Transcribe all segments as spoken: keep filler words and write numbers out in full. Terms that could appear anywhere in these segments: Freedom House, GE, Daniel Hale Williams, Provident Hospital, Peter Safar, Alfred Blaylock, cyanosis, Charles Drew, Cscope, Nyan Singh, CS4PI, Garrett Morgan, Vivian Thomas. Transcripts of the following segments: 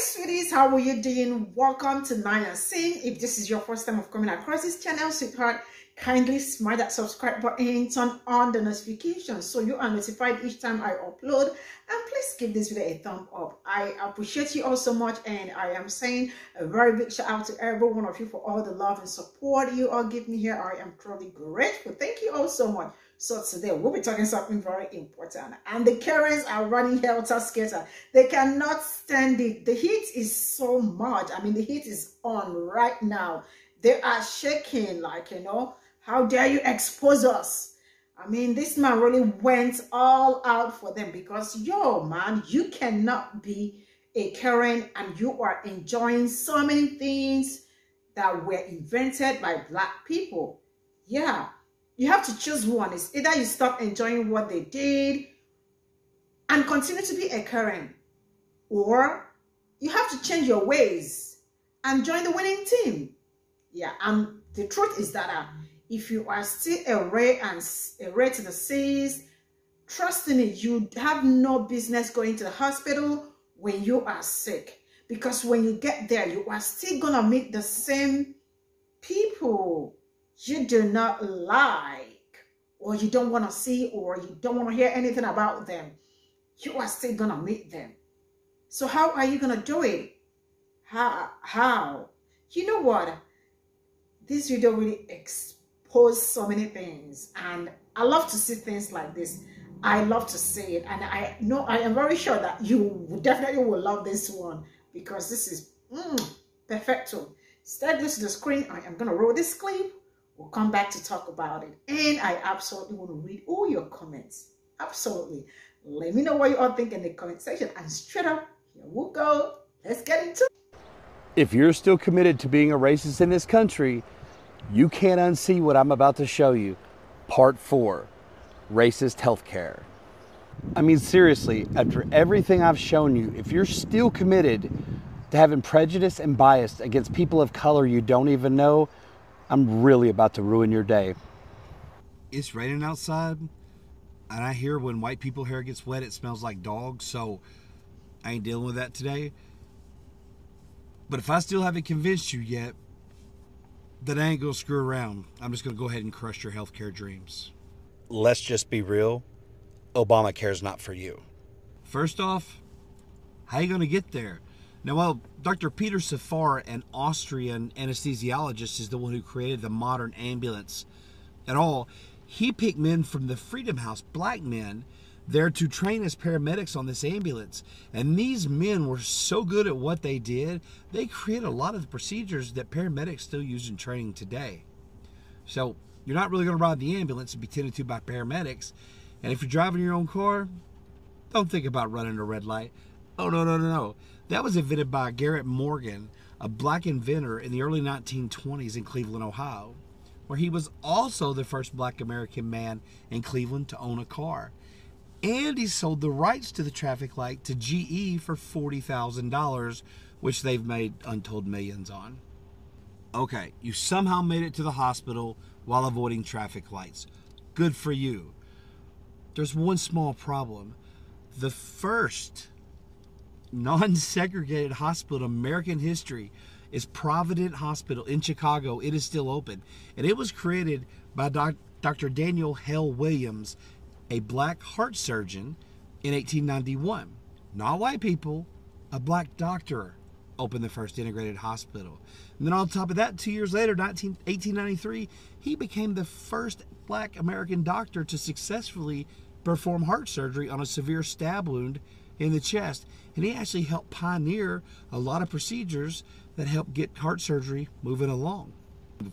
sweeties, how are you doing? Welcome to Nyan Singh. If this is your first time of coming across this channel, sweetheart, kindly smash that subscribe button, turn on the notifications so you are notified each time I upload, and please give this video a thumb up. I appreciate you all so much, and I am saying a very big shout out to every one of you for all the love and support you all give me here. I am truly grateful. Thank you all so much. So today we'll be talking something very important, and the Karens are running helter-skelter. They cannot stand it. The heat is so much. I mean, the heat is on right now. They are shaking like, you know, how dare you expose us? I mean, this man really went all out for them because, yo, man, you cannot be a Karen and you are enjoying so many things that were invented by black people. Yeah. You have to choose one. It's either you stop enjoying what they did and continue to be a Karen, or you have to change your ways and join the winning team. Yeah, and the truth is that uh, if you are still a ray and a ray to the seas, trust me, you have no business going to the hospital when you are sick, because when you get there, you are still gonna meet the same people you do not like, or you don't want to see, or you don't want to hear anything about them. You are still gonna meet them. So how are you gonna do it? How how You know what, this video really exposed so many things, and I love to see things like this. I love to see it, and I know I am very sure that you definitely will love this one, because this is mm, perfecto. Stay close to the screen. I am gonna roll this clip. We'll come back to talk about it, and I absolutely want to read all your comments. Absolutely. Let me know what you all think in the comment section, and straight up, here we'll go. Let's get into it. If you're still committed to being a racist in this country, you can't unsee what I'm about to show you. Part four, racist health care. I mean, seriously, after everything I've shown you, if you're still committed to having prejudice and bias against people of color you don't even know, I'm really about to ruin your day. It's raining outside, and I hear when white people's hair gets wet, it smells like dog, so I ain't dealing with that today. But if I still haven't convinced you yet, then I ain't gonna screw around. I'm just gonna go ahead and crush your healthcare dreams. Let's just be real, Obamacare's not for you. First off, how you gonna get there? Now, while Doctor Peter Safar, an Austrian anesthesiologist, is the one who created the modern ambulance at all, he picked men from the Freedom House, black men, there to train as paramedics on this ambulance. And these men were so good at what they did, they created a lot of the procedures that paramedics still use in training today. So you're not really going to ride the ambulance and be tended to by paramedics. And if you're driving your own car, don't think about running a red light. Oh, no, no, no, no. That was invented by Garrett Morgan, a black inventor in the early nineteen twenties in Cleveland, Ohio, where he was also the first black American man in Cleveland to own a car. And he sold the rights to the traffic light to G E for forty thousand dollars, which they've made untold millions on. Okay, you somehow made it to the hospital while avoiding traffic lights. Good for you. There's one small problem. The first non-segregated hospital in American history is Provident Hospital in Chicago. It is still open, and it was created by Doctor Daniel Hale Williams, a black heart surgeon, in eighteen ninety-one. Not white people, a black doctor opened the first integrated hospital. And then on top of that, two years later, eighteen ninety-three, he became the first black American doctor to successfully perform heart surgery on a severe stab wound in the chest, and he actually helped pioneer a lot of procedures that helped get heart surgery moving along.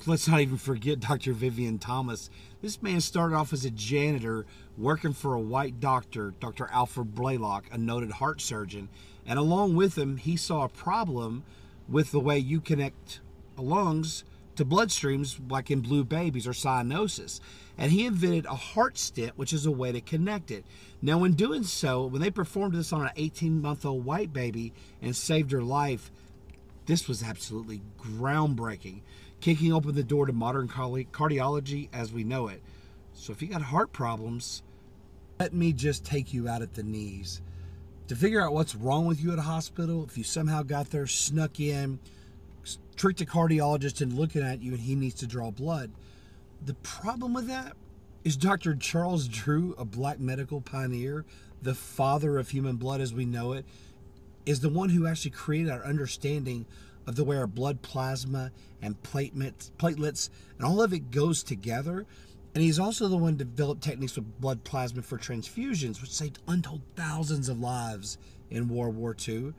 Let's not even forget Doctor Vivian Thomas. This man started off as a janitor working for a white doctor, Doctor Alfred Blaylock, a noted heart surgeon, and along with him, he saw a problem with the way you connect lungs to bloodstreams, like in blue babies or cyanosis. And he invented a heart stent, which is a way to connect it. Now, when doing so, when they performed this on an eighteen month old white baby and saved her life, this was absolutely groundbreaking, kicking open the door to modern cardiology as we know it. So if you got heart problems, let me just take you out at the knees. to figure out what's wrong with you at a hospital, if you somehow got there, snuck in, tricked a cardiologist into looking at you and he needs to draw blood. The problem with that is Doctor Charles Drew, a black medical pioneer, the father of human blood as we know it, is the one who actually created our understanding of the way our blood plasma and platelets, platelets and all of it goes together. And he's also the one who developed techniques with blood plasma for transfusions, which saved untold thousands of lives in World War Two.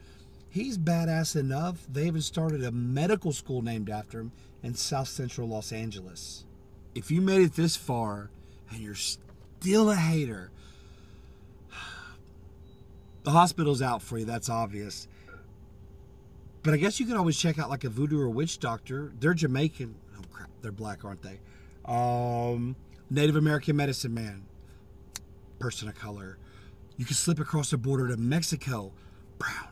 He's badass enough, they even started a medical school named after him in South Central Los Angeles. If you made it this far and you're still a hater, the hospital's out for you, that's obvious. But I guess you can always check out like a voodoo or witch doctor. They're Jamaican. Oh crap, they're black, aren't they? Um, Native American medicine man, person of color. You can slip across the border to Mexico, brown.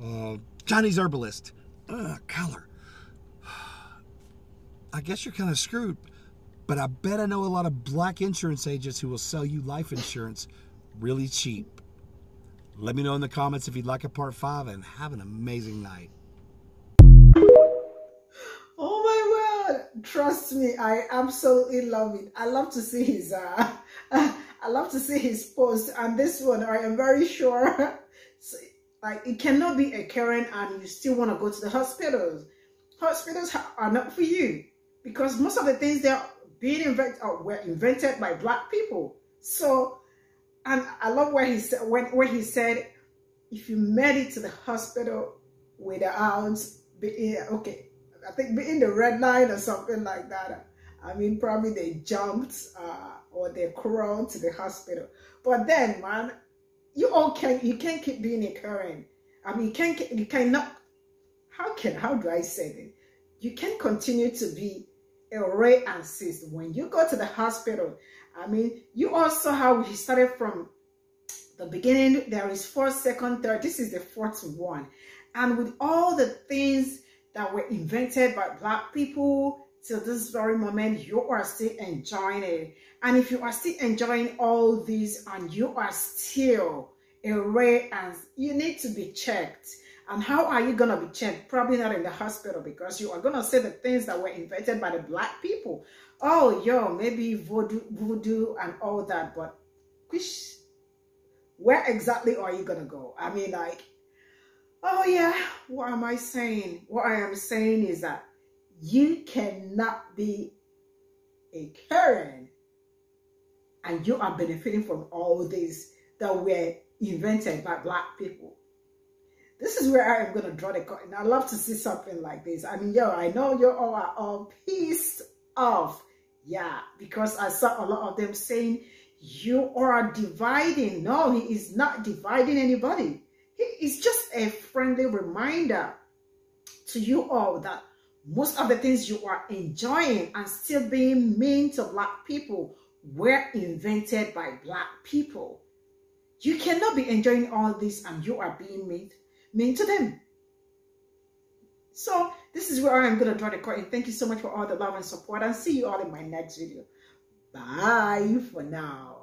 Uh, Chinese herbalist, Ugh, color. I guess you're kind of screwed, but I bet I know a lot of black insurance agents who will sell you life insurance really cheap. Let me know in the comments if you'd like a part five, and have an amazing night. Oh my word! Trust me, I absolutely love it. I love to see his, uh, I love to see his post, and this one I am very sure. So, like, it cannot be a Karen and you still want to go to the hospitals. Hospitals are not for you because most of the things they're being invented were invented by black people. So, and I love where he said, when, when he said, if you made it to the hospital without being, okay, I think being the red line or something like that. I mean, probably they jumped uh, or they crawled to the hospital. But then, man, you all can, you can't keep being a Karen. I mean, you can't, you cannot, how can, how do I say it? You can't continue to be a ray and sis when you go to the hospital. I mean, you all saw how we started from the beginning. There is first, second, third. This is the fourth one. And with all the things that were invented by black people till this very moment, you are still enjoying it. And if you are still enjoying all these and you are still a ray and you need to be checked. And how are you going to be checked? Probably not in the hospital because you are going to say the things that were invented by the black people. Oh, yo, maybe voodoo, voodoo and all that. But whoosh, where exactly are you going to go? I mean, like, oh, yeah, what am I saying? What I am saying is that you cannot be a Karen and you are benefiting from all these that were invented by black people. This is where I'm going to draw the curtain. I love to see something like this. I mean, yo, I know you all are all pissed off. Yeah, because I saw a lot of them saying, you are dividing. No, he is not dividing anybody. He is just a friendly reminder to you all that most of the things you are enjoying and still being mean to black people were invented by black people. You cannot be enjoying all this and you are being mean, mean to them. So this is where I'm going to draw the curtain. Thank you so much for all the love and support and see you all in my next video. Bye for now.